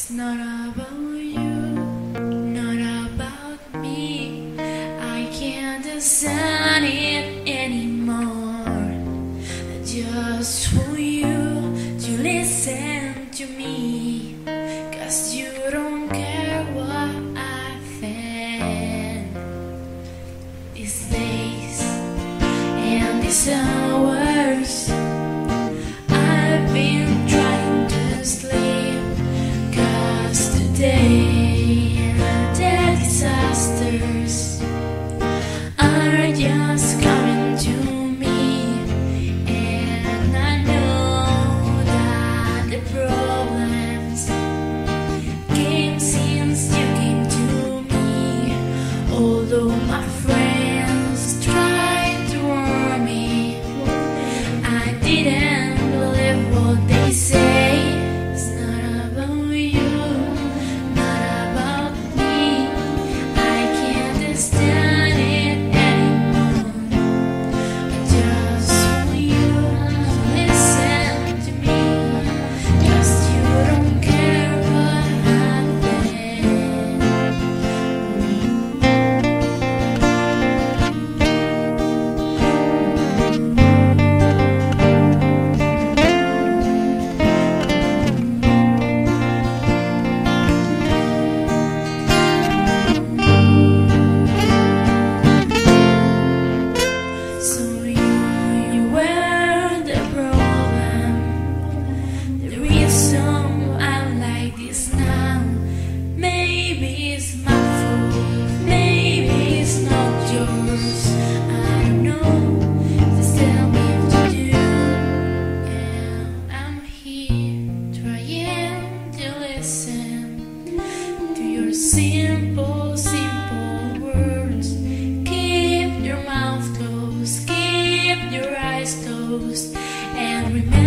It's not about you, not about me. I can't design it anymore. I just want you to listen to me, 'cause you don't care what I think. These days and these hours I've been trying to sleep, just coming to me, and I know that the problems came since you came to me. Although my friends tried to warn me, I didn't believe what they say. It's not about you, not about me. I can't understand. Simple, simple words. Keep your mouth closed, keep your eyes closed, and remember.